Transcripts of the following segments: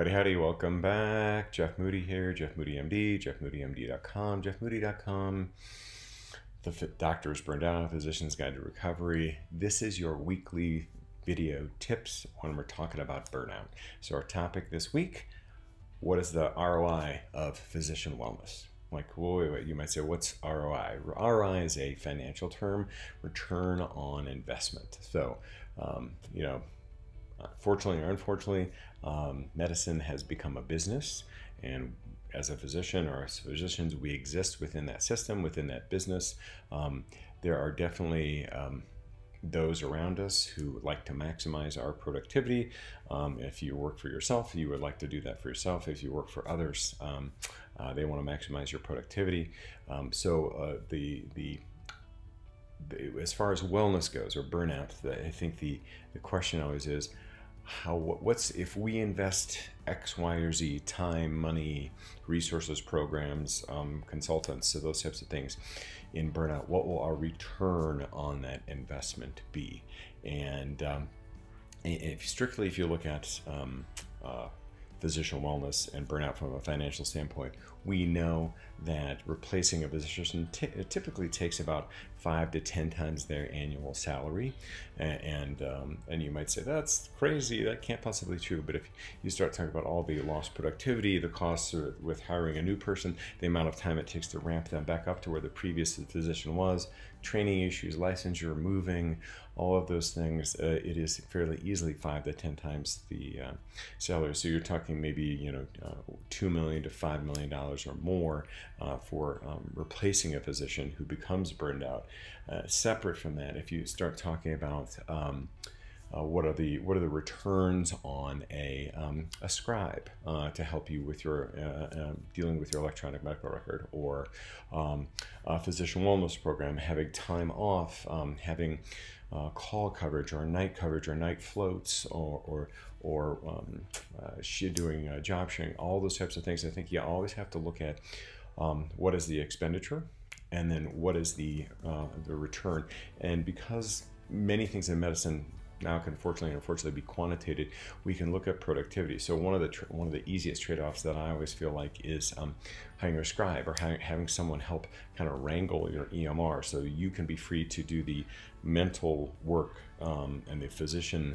Howdy, howdy, welcome back. Jeff Moody here, Jeff Moody MD, JeffMoodyMD.com, JeffMoody.com. The Doctor is Burned Out, A Physician's Guide to Recovery. This is your weekly video tips when we're talking about burnout. So our topic this week, what is the ROI of physician wellness? Like, wait, you might say, what's ROI? ROI is a financial term, return on investment. So, you know, fortunately or unfortunately, medicine has become a business, and as a physician or as physicians, we exist within that system, within that business. There are definitely those around us who like to maximize our productivity. If you work for yourself, you would like to do that for yourself. If you work for others, they want to maximize your productivity. As far as wellness goes, or burnout, I think the question always is, what's if we invest X, Y, or Z, time, money, resources, programs, consultants, so those types of things in burnout, what will our return on that investment be? And if you look at physician wellness and burnout from a financial standpoint, we know that replacing a physician typically takes about 5 to 10 times their annual salary. And you might say, that's crazy, that can't possibly be true. But if you start talking about all the lost productivity, the costs with hiring a new person, the amount of time it takes to ramp them back up to where the previous physician was, training issues, licensure, moving, all of those things, it is fairly easily 5 to 10 times the salary. So you're talking maybe, you know, $2 million to $5 million or more for replacing a physician who becomes burned out. Separate from that, if you start talking about what are the returns on a scribe to help you with your dealing with your electronic medical record, or a physician wellness program, having time off, having call coverage or night coverage or night floats, doing job sharing, all those types of things. I think you always have to look at what is the expenditure, and then what is the return. And because many things in medicine now can fortunately and unfortunately be quantitated, we can look at productivity. So one of the easiest trade-offs that I always feel like is hiring a scribe, or having someone help kind of wrangle your EMR, so you can be free to do the mental work and the physician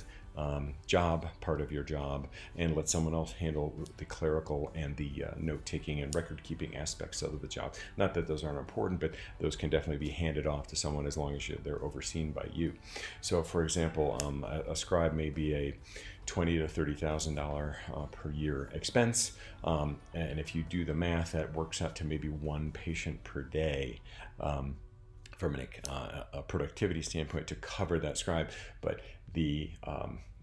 job part of your job, and let someone else handle the clerical and the note-taking and record-keeping aspects of the job. Not that those aren't important, but those can definitely be handed off to someone as long as they're overseen by you. So for example, a scribe may be a $20,000 to $30,000 per year expense. And if you do the math, that works out to maybe one patient per day, from a productivity standpoint, to cover that scribe. But the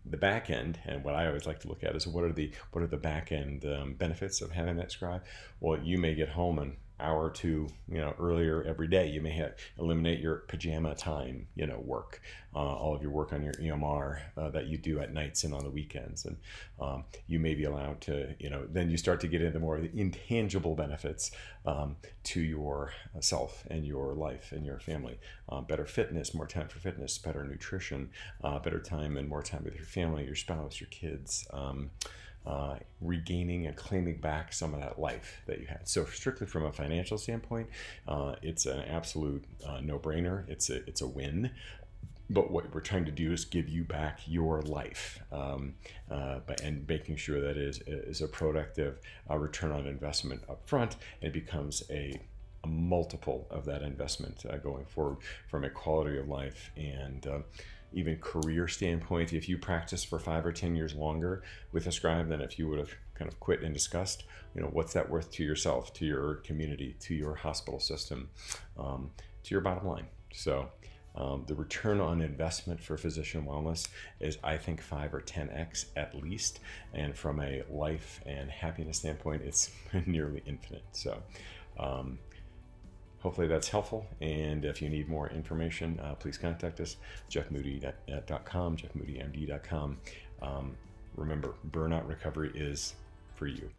back end, and what I always like to look at, is what are the back end benefits of having that scribe? Well, you may get home and hour or two, you know, earlier every day. You may eliminate your pajama time, you know, work, all of your work on your EMR that you do at nights and on the weekends. And you may be allowed to, you know, then you start to get into more of the intangible benefits to yourself and your life and your family. Better fitness, more time for fitness, better nutrition, better time and more time with your family, your spouse, your kids, regaining and claiming back some of that life that you had. So strictly from a financial standpoint, it's an absolute no-brainer. It's a win. But what we're trying to do is give you back your life, and making sure that is a productive return on investment up front. It becomes a multiple of that investment going forward, from a quality of life and even career standpoint. If you practice for 5 or 10 years longer with a scribe than if you would have kind of quit in disgust, you know, what's that worth to yourself, to your community, to your hospital system, to your bottom line? So the return on investment for physician wellness is, I think, 5 or 10x at least. And from a life and happiness standpoint, it's nearly infinite. So hopefully that's helpful, and if you need more information, please contact us, JeffMoody.com, JeffMoodyMD.com. Remember, burnout recovery is for you.